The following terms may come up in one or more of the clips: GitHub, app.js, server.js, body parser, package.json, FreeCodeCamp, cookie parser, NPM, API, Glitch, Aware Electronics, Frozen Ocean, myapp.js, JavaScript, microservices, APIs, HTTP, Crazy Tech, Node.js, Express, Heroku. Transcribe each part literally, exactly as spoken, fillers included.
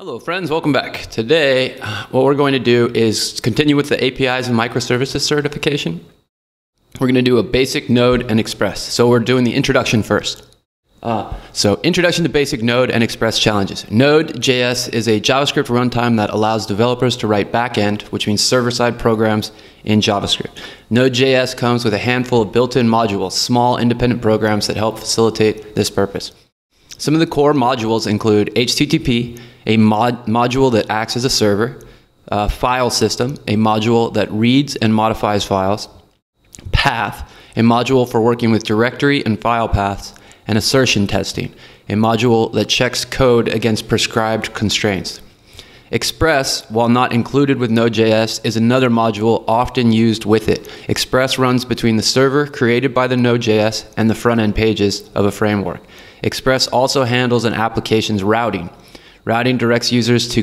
Hello friends, welcome back. Today, what we're going to do is continue with the A P Is and microservices certification. We're going to do a basic Node and Express. So we're doing the introduction first. Uh, so introduction to basic Node and Express challenges. Node.js is a JavaScript runtime that allows developers to write backend, which means server-side programs in JavaScript. Node.js comes with a handful of built-in modules, small independent programs that help facilitate this purpose. Some of the core modules include H T T P, a mod module that acts as a server, a file system, a module that reads and modifies files, path, a module for working with directory and file paths, and assertion testing, a module that checks code against prescribed constraints. Express, while not included with Node.js, is another module often used with it. Express runs between the server created by the Node.js and the front-end pages of a framework. Express also handles an application's routing. Routing directs users to,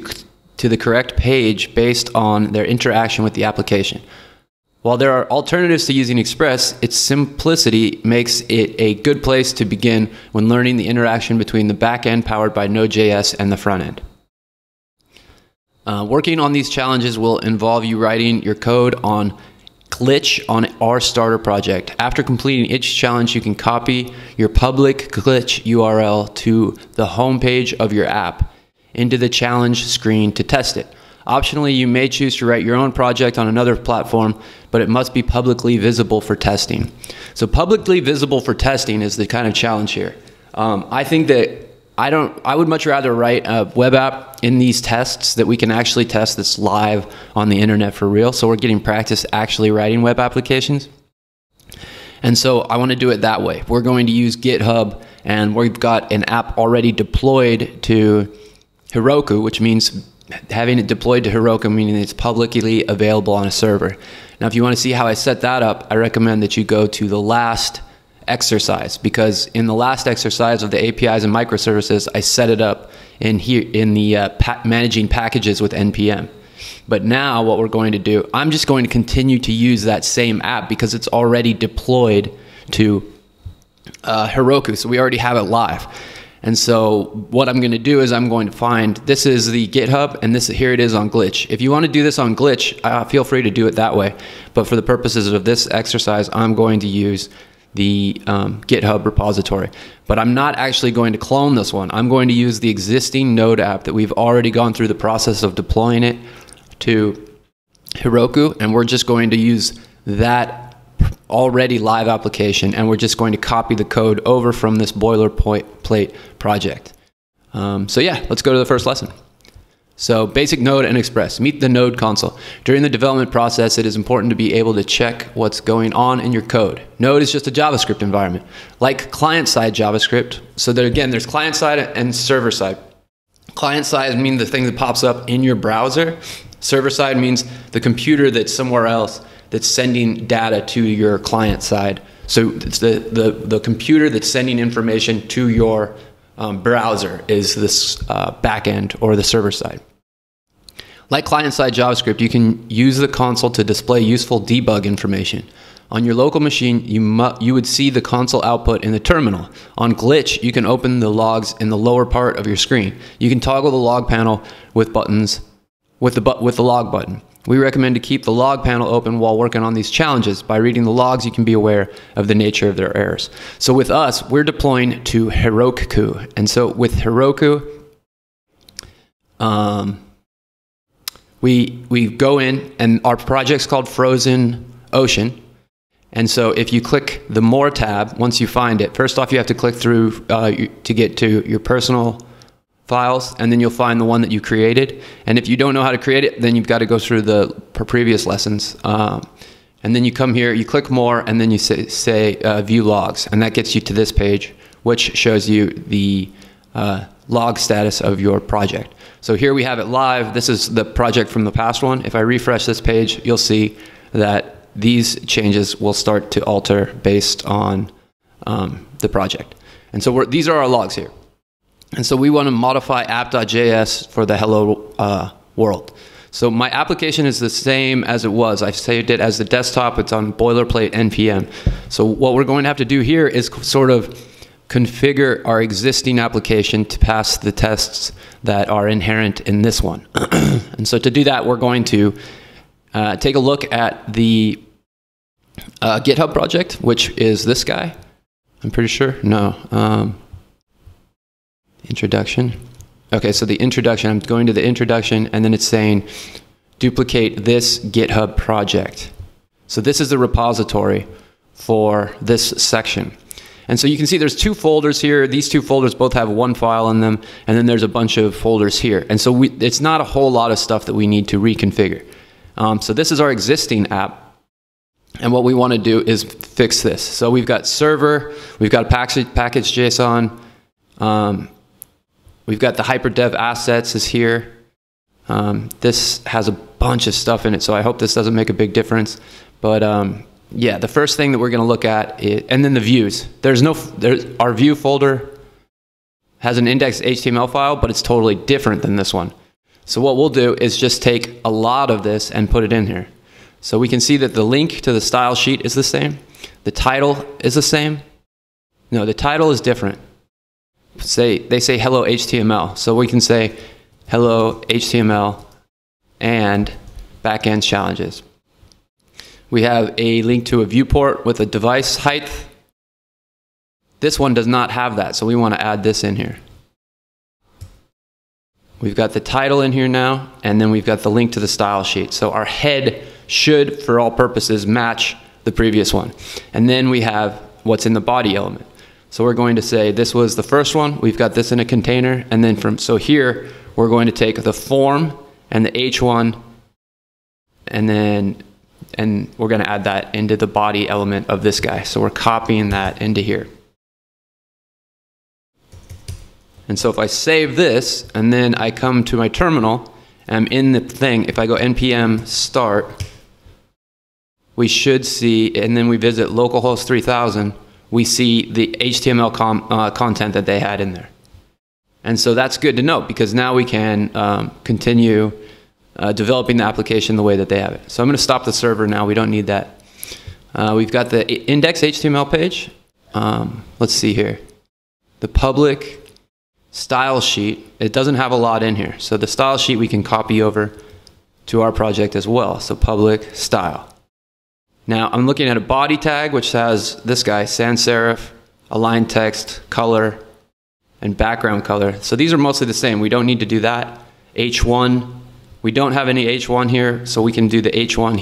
to the correct page based on their interaction with the application. While there are alternatives to using Express, its simplicity makes it a good place to begin when learning the interaction between the backend powered by Node.js and the frontend. Uh, working on these challenges will involve you writing your code on Glitch on our starter project. After completing each challenge, you can copy your public Glitch U R L to the homepage of your app into the challenge screen to test it. Optionally, you may choose to write your own project on another platform, but it must be publicly visible for testing. So publicly visible for testing is the kind of challenge here. Um, I think that I don't, I would much rather write a web app in these tests that we can actually test that's live on the internet for real. So we're getting practice actually writing web applications. And so I want to do it that way. We're going to use GitHub, and we've got an app already deployed to Heroku, which means having it deployed to Heroku, meaning it's publicly available on a server. Now, if you want to see how I set that up, I recommend that you go to the last exercise, because in the last exercise of the A P Is and microservices, I set it up in here in the uh, pa managing packages with N P M. But now what we're going to do, I'm just going to continue to use that same app because it's already deployed to uh, Heroku. So we already have it live. And so what I'm going to do is I'm going to find, this is the GitHub, and this here it is on Glitch. If you want to do this on Glitch, uh, feel free to do it that way. But for the purposes of this exercise, I'm going to use the um, GitHub repository. But I'm not actually going to clone this one. I'm going to use the existing Node app that we've already gone through the process of deploying it to Heroku, and we're just going to use that already live application, and we're just going to copy the code over from this boilerplate project. Um, so yeah, let's go to the first lesson. So basic Node and Express. Meet the Node console. During the development process, it is important to be able to check what's going on in your code. Node is just a JavaScript environment, like client-side JavaScript. So there, again, there's client-side and server-side. Client-side means the thing that pops up in your browser. Server-side means the computer that's somewhere else that's sending data to your client side. So it's the, the, the computer that's sending information to your um, browser is this uh, backend or the server side. Like client-side JavaScript, you can use the console to display useful debug information. On your local machine, you, mu you would see the console output in the terminal. On Glitch, you can open the logs in the lower part of your screen. You can toggle the log panel with buttons, with the, bu with the log button. We recommend to keep the log panel open while working on these challenges. By reading the logs, you can be aware of the nature of their errors. So with us, we're deploying to Heroku. And so with Heroku, um, we, we go in, and our project's called Frozen Ocean. And so if you click the More tab, once you find it, first off, you have to click through uh, to get to your personal files, and then you'll find the one that you created. And if you don't know how to create it, then you've got to go through the previous lessons. Um, and then you come here, you click more, and then you say, say uh, view logs. And that gets you to this page, which shows you the uh, log status of your project. So here we have it live. This is the project from the past one. If I refresh this page, you'll see that these changes will start to alter based on um, the project. And so we're, these are our logs here. And so we want to modify app.js for the hello uh, world. So my application is the same as it was. I've saved it as the desktop. It's on boilerplate N P M. So what we're going to have to do here is sort of configure our existing application to pass the tests that are inherent in this one. And so to do that, we're going to uh, take a look at the uh, GitHub project, which is this guy, I'm pretty sure. No. Um, introduction. Okay, so the introduction, I'm going to the introduction, and then it's saying duplicate this GitHub project. So this is the repository for this section. And so you can see there's two folders here. These two folders both have one file in them, and then there's a bunch of folders here. And so we, it's not a whole lot of stuff that we need to reconfigure. Um, so this is our existing app. And what we want to do is fix this. So we've got server, we've got package.json, um, we've got the hyperdev assets is here. Um, this has a bunch of stuff in it, so I hope this doesn't make a big difference. But um, yeah, the first thing that we're going to look at is, and then the views. There's no, there's, our view folder has an indexed H T M L file, but it's totally different than this one. So what we'll do is just take a lot of this and put it in here. So we can see that the link to the style sheet is the same. The title is the same. No, the title is different. Say, they say hello H T M L. So we can say hello H T M L and backend challenges. We have a link to a viewport with a device height. This one does not have that, so we want to add this in here. We've got the title in here now, and then we've got the link to the style sheet. So our head should, for all purposes, match the previous one. And then we have what's in the body element. So we're going to say this was the first one, we've got this in a container, and then from, so here we're going to take the form and the H one, and then, and we're gonna add that into the body element of this guy. So we're copying that into here. And so if I save this, and then I come to my terminal, I'm in the thing, if I go N P M start, we should see, and then we visit localhost three thousand, we see the H T M L com, uh, content that they had in there. And so that's good to know, because now we can um, continue uh, developing the application the way that they have it. So I'm going to stop the server now, we don't need that. Uh, we've got the index H T M L page. Um, let's see here. The public style sheet, it doesn't have a lot in here. So the style sheet we can copy over to our project as well. So public style. Now I'm looking at a body tag, which has this guy, sans serif, align text, color, and background color. So these are mostly the same. We don't need to do that. H one, we don't have any H one here, so we can do the H one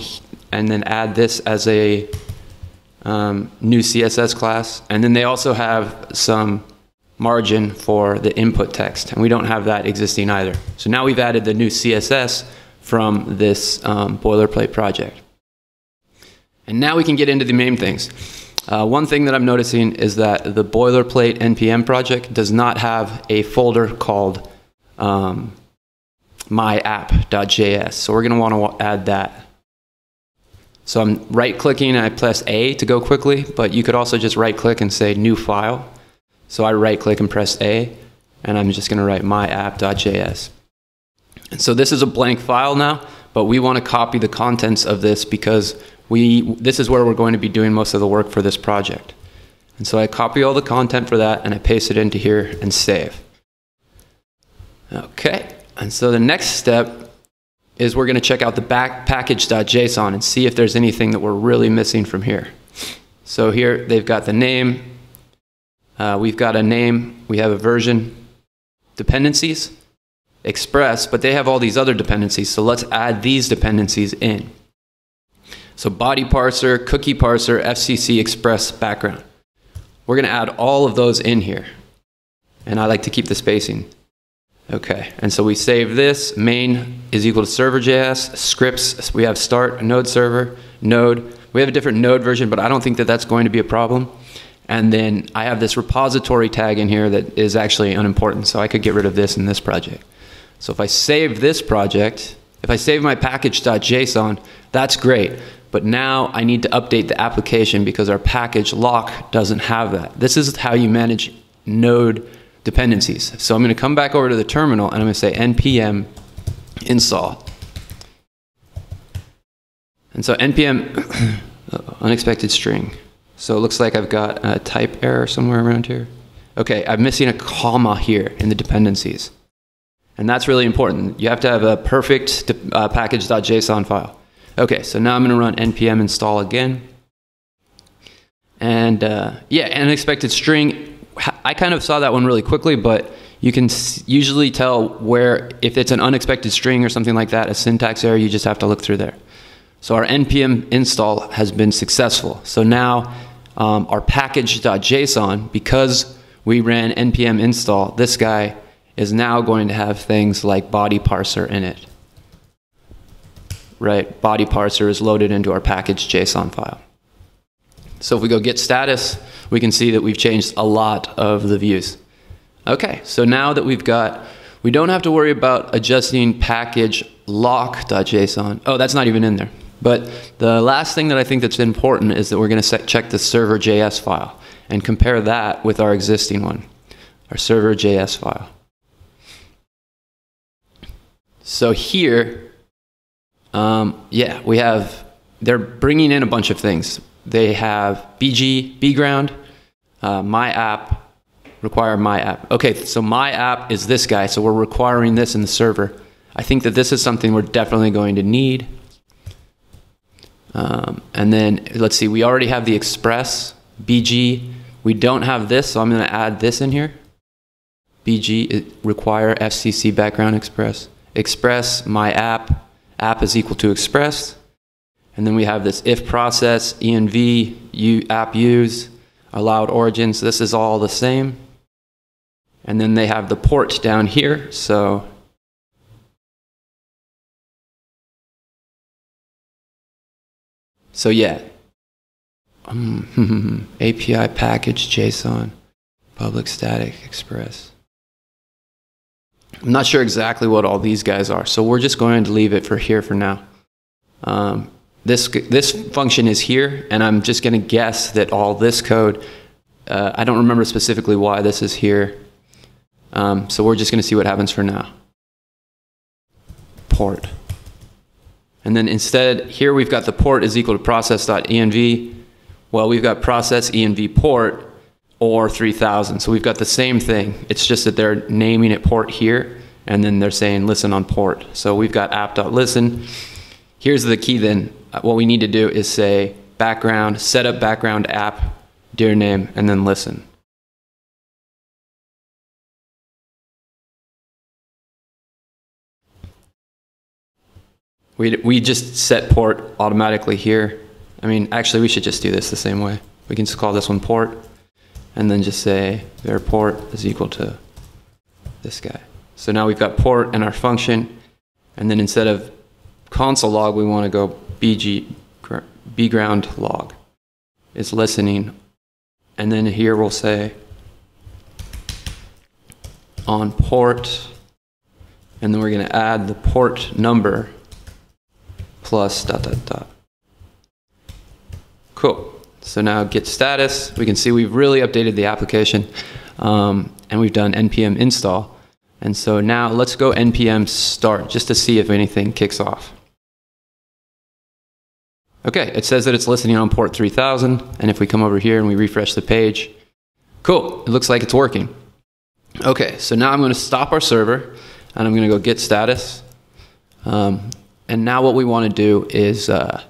and then add this as a um, new C S S class. And then they also have some margin for the input text, and we don't have that existing either. So now we've added the new C S S from this um, boilerplate project. And now we can get into the main things. Uh, one thing that I'm noticing is that the boilerplate N P M project does not have a folder called um, my app dot J S. So we're gonna wanna add that. So I'm right-clicking and I press A to go quickly, but you could also just right-click and say new file. So I right-click and press A, and I'm just gonna write my app dot J S. And so this is a blank file now, but we wanna copy the contents of this because We, this is where we're going to be doing most of the work for this project. And so I copy all the content for that and I paste it into here and save. Okay, and so the next step is we're gonna check out the back package.json and see if there's anything that we're really missing from here. So here they've got the name, uh, we've got a name, we have a version, dependencies, Express, but they have all these other dependencies, so let's add these dependencies in. So body parser, cookie parser, F C C, Express, background. We're gonna add all of those in here. And I like to keep the spacing. Okay, and so we save this, main is equal to server.js, scripts, we have start, node server, node. We have a different node version, but I don't think that that's going to be a problem. And then I have this repository tag in here that is actually unimportant, so I could get rid of this in this project. So if I save this project, if I save my package.json, that's great. But now I need to update the application because our package lock doesn't have that. This is how you manage node dependencies. So I'm going to come back over to the terminal and I'm going to say N P M install. And so N P M, unexpected string. So it looks like I've got a type error somewhere around here. okay, I'm missing a comma here in the dependencies. And that's really important. You have to have a perfect uh, package.json file. Okay, so now I'm gonna run N P M install again. And uh, yeah, an unexpected string. I kind of saw that one really quickly, but you can usually tell where, if it's an unexpected string or something like that, a syntax error, you just have to look through there. So our N P M install has been successful. So now um, our package.json, because we ran N P M install, this guy is now going to have things like body parser in it. Right, body parser is loaded into our package.json file. So if we go get status, we can see that we've changed a lot of the views. Okay, so now that we've got, we don't have to worry about adjusting package lock.json. Oh, that's not even in there. But the last thing that I think that's important is that we're gonna set, check the server.js file and compare that with our existing one, our server.js file. So here, um, yeah, we have, they're bringing in a bunch of things. They have B G, bground, uh, myapp, require myapp. Okay, so myapp is this guy, so we're requiring this in the server. I think that this is something we're definitely going to need. Um, and then, let's see, we already have the Express, B G. We don't have this, so I'm gonna add this in here. B G, require F C C background Express. Express, myapp, app is equal to Express. And then we have this if process, env, u, app use, allowed origins. This is all the same. And then they have the port down here. So so yeah, um, A P I package JSON, public static Express. I'm not sure exactly what all these guys are, so we're just going to leave it for here for now. Um, This, this function is here, and I'm just going to guess that all this code, uh, I don't remember specifically why this is here. Um, so we're just going to see what happens for now. Port. And then instead, here we've got the port is equal to process.env. Well, we've got process env port or three thousand. So we've got the same thing. It's just that they're naming it port here, and then they're saying listen on port. So we've got app.listen. Here's the key then. What we need to do is say background, set up background app, dir name, and then listen. We, we just set port automatically here. I mean, actually we should just do this the same way. We can just call this one port and then just say var port is equal to this guy. So now we've got port and our function, and then instead of console log, we want to go B G, bground log is listening. And then here we'll say on port, and then we're going to add the port number plus dot dot dot. Cool. So now get status. We can see we've really updated the application, um, and we've done N P M install. And so now let's go N P M start just to see if anything kicks off. Okay, it says that it's listening on port three thousand, and if we come over here and we refresh the page, cool, it looks like it's working. Okay, so now I'm gonna stop our server, and I'm gonna go get status. Um, and now what we wanna do is, uh,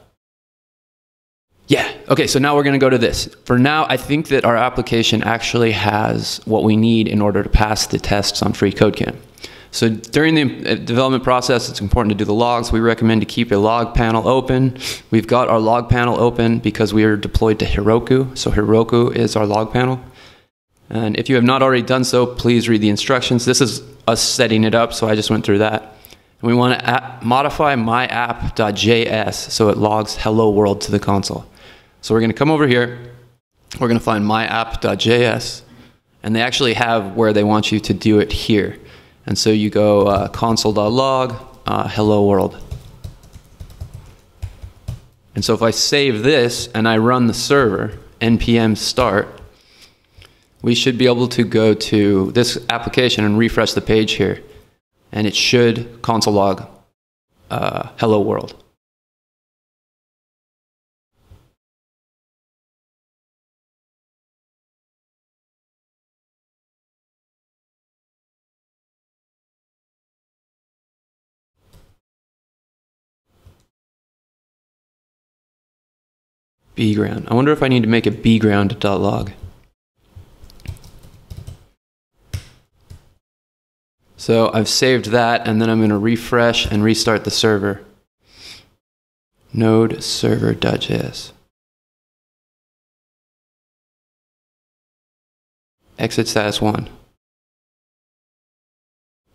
yeah, okay, so now we're gonna go to this. For now, I think that our application actually has what we need in order to pass the tests on FreeCodeCamp. So during the development process, it's important to do the logs. We recommend to keep a log panel open. We've got our log panel open because we are deployed to Heroku. So Heroku is our log panel. And if you have not already done so, please read the instructions. This is us setting it up, so I just went through that. And we want to modify myapp.js so it logs hello world to the console. So we're going to come over here. We're going to find myapp.js. And they actually have where they want you to do it here. And so you go uh, console.log, uh, hello world. And so if I save this and I run the server, npm start, we should be able to go to this application and refresh the page here. And it should console log, uh, hello world. bground. I wonder if I need to make a bground.log. So I've saved that, and then I'm going to refresh and restart the server. Node server.js. Exit status one.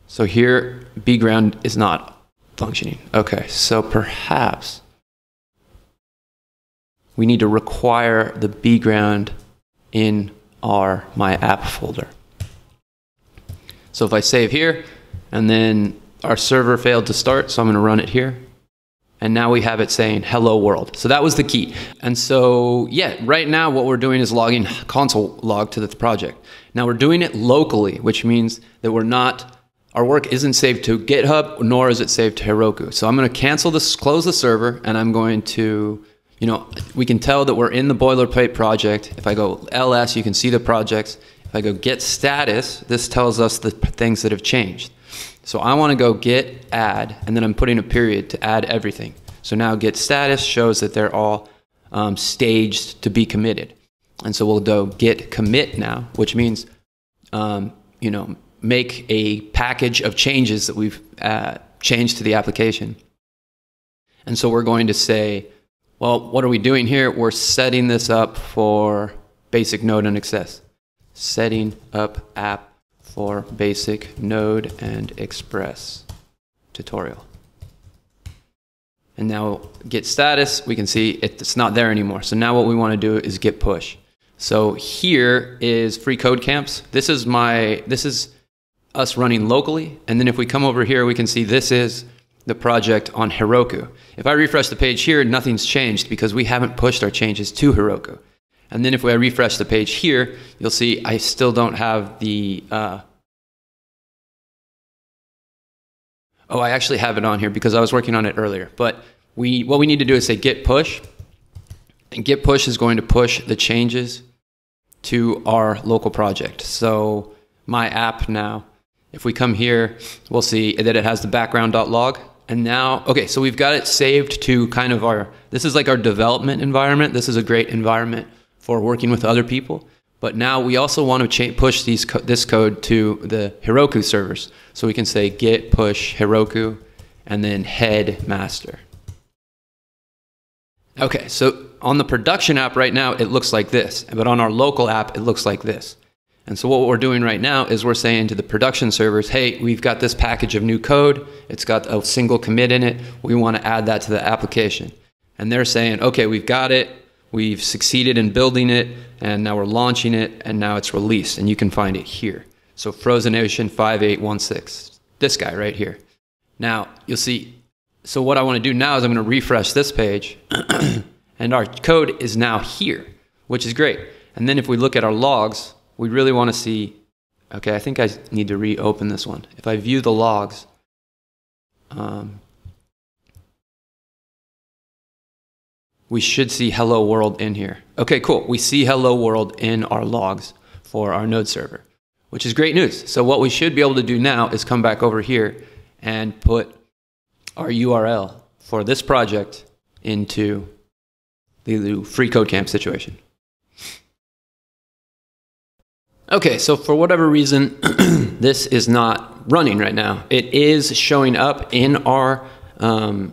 So here, bground is not functioning. Okay, so perhaps we need to require the bground in our myapp folder. So if I save here, and then our server failed to start, so I'm going to run it here. And now we have it saying, hello world. So that was the key. And so, yeah, right now what we're doing is logging console log to the project. Now we're doing it locally, which means that we're not, our work isn't saved to GitHub, nor is it saved to Heroku. So I'm going to cancel this, close the server, and I'm going to, you know, we can tell that we're in the boilerplate project. If I go L S, you can see the projects. If I go get status, this tells us the things that have changed. So I want to go get add, and then I'm putting a period to add everything. So now get status shows that they're all um, staged to be committed. And so we'll go get commit now, which means, um, you know, make a package of changes that we've uh, changed to the application. And so we're going to say, well, what are we doing here? We're setting this up for basic node and access. Setting up app for basic Node and Express tutorial. And now get status, we can see it's not there anymore. So now what we want to do is get push. So here is FreeCodeCamp. This is my, this is us running locally. And then if we come over here, we can see this is the project on Heroku. If I refresh the page here, nothing's changed because we haven't pushed our changes to Heroku. And then if I refresh the page here, you'll see I still don't have the, uh, oh, I actually have it on here because I was working on it earlier. But we, what we need to do is say git push, and git push is going to push the changes to our local project. So my app now, if we come here, we'll see that it has the background.log. And now, okay, so we've got it saved to kind of our, this is like our development environment. This is a great environment for working with other people, but now we also want to push these co this code to the Heroku servers. So we can say git push Heroku and then head master. Okay, so on the production app right now, it looks like this, but on our local app, it looks like this. And so what we're doing right now is we're saying to the production servers, hey, we've got this package of new code. It's got a single commit in it. We want to add that to the application. And they're saying, okay, we've got it. We've succeeded in building it, and now we're launching it, and now it's released, and you can find it here. So Frozen Ocean five eight one six, this guy right here. Now, you'll see, so what I want to do now is I'm going to refresh this page, and our code is now here, which is great. And then if we look at our logs, we really want to see, okay, I think I need to reopen this one. If I view the logs, um, we should see hello world in here. Okay, cool. We see hello world in our logs for our node server, which is great news. So what we should be able to do now is come back over here and put our U R L for this project into the FreeCodeCamp situation. Okay, so for whatever reason, this is not running right now. It is showing up in our um,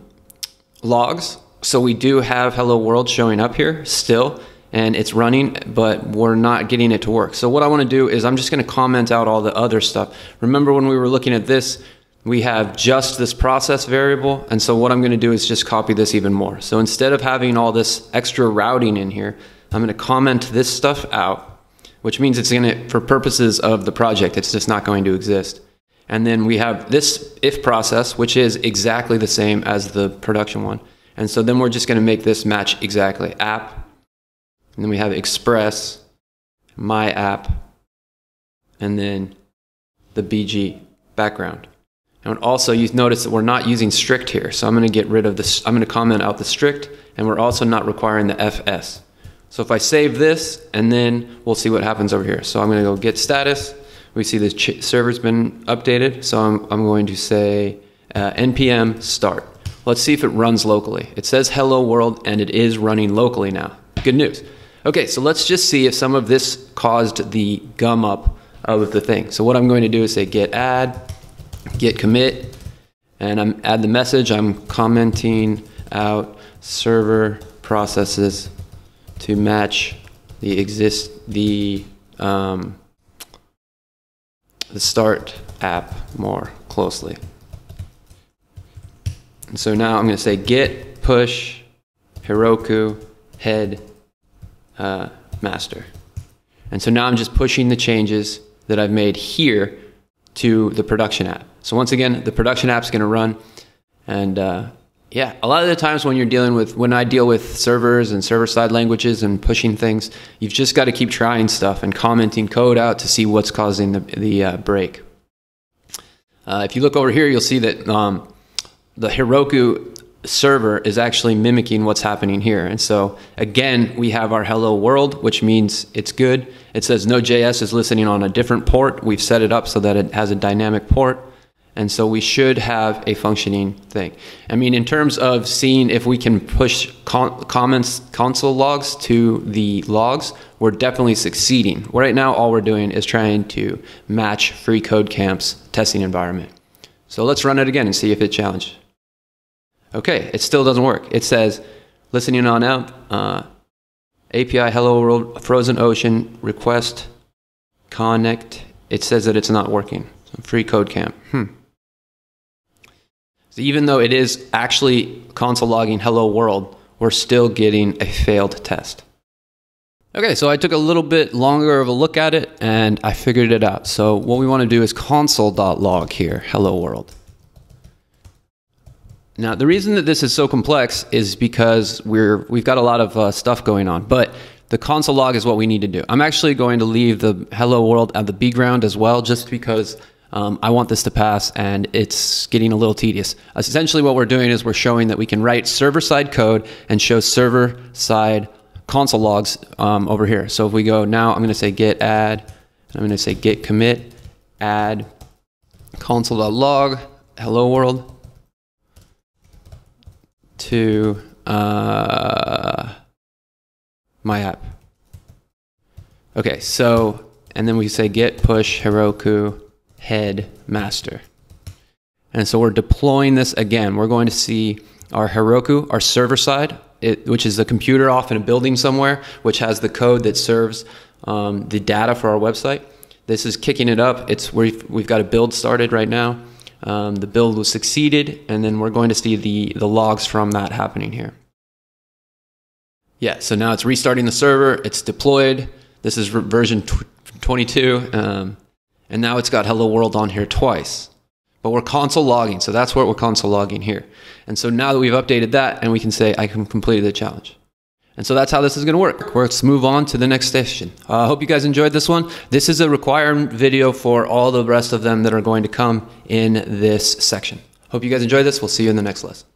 logs. So we do have hello world showing up here still, and it's running, but we're not getting it to work. So what I want to do is I'm just going to comment out all the other stuff. Remember when we were looking at this, we have just this process variable. And so what I'm going to do is just copy this even more. So instead of having all this extra routing in here, I'm going to comment this stuff out, which means it's going to, for purposes of the project, it's just not going to exist. And then we have this if process, which is exactly the same as the production one. And so then we're just going to make this match exactly. App, and then we have Express, my app, and then the B G background. And also you notice that we're not using strict here. So I'm going to get rid of this. I'm going to comment out the strict, and we're also not requiring the F S. So if I save this, and then we'll see what happens over here. So I'm going to go get status. We see the server's been updated. So I'm, I'm going to say uh, N P M start. Let's see if it runs locally. It says hello world, and it is running locally now. Good news. Okay, so let's just see if some of this caused the gum up of the thing. So what I'm going to do is say git add, git commit, and I'm add the message. I'm commenting out server processes to match the exist the um, the start app more closely. And so now I'm going to say git push Heroku head Uh, master. And so now I'm just pushing the changes that I've made here to the production app. So once again, the production app's going to run. And uh, yeah, a lot of the times when you're dealing with, when I deal with servers and server-side languages and pushing things, you've just got to keep trying stuff and commenting code out to see what's causing the, the uh, break. Uh, if you look over here, you'll see that um, the Heroku server is actually mimicking what's happening here. And so again, we have our hello world, which means it's good. It says Node.js is listening on a different port. We've set it up so that it has a dynamic port. And so we should have a functioning thing. I mean, in terms of seeing if we can push con comments, console logs to the logs, we're definitely succeeding. Right now, all we're doing is trying to match FreeCodeCamp's testing environment. So let's run it again and see if it challenged. Okay, it still doesn't work. It says, listening on out, uh, A P I hello world, Frozen Ocean, request, connect. It says that it's not working. So FreeCodeCamp. Hmm. So even though it is actually console logging hello world, we're still getting a failed test. Okay, so I took a little bit longer of a look at it and I figured it out. So what we want to do is console.log here, hello world. Now, the reason that this is so complex is because we're, we've got a lot of uh, stuff going on, but the console log is what we need to do. I'm actually going to leave the hello world at the background as well, just because um, I want this to pass and it's getting a little tedious. Essentially, what we're doing is we're showing that we can write server-side code and show server-side console logs um, over here. So if we go now, I'm going to say git add, and I'm going to say git commit, add console.log, hello world, to uh, my app. Okay, so, and then we say git push Heroku head master. And so we're deploying this again. We're going to see our Heroku, our server side, it, which is the computer off in a building somewhere, which has the code that serves um, the data for our website. This is kicking it up. It's we've, we've got a build started right now. Um, the build was succeeded, and then we're going to see the, the logs from that happening here. Yeah, so now it's restarting the server, it's deployed, this is version twenty-two, um, and now it's got hello world on here twice. But we're console logging, so that's what we're console logging here. And so now that we've updated that, and we can say, I can complete the challenge. And so that's how this is going to work. Let's move on to the next session. I uh, hope you guys enjoyed this one. This is a required video for all the rest of them that are going to come in this section. Hope you guys enjoyed this. We'll see you in the next lesson.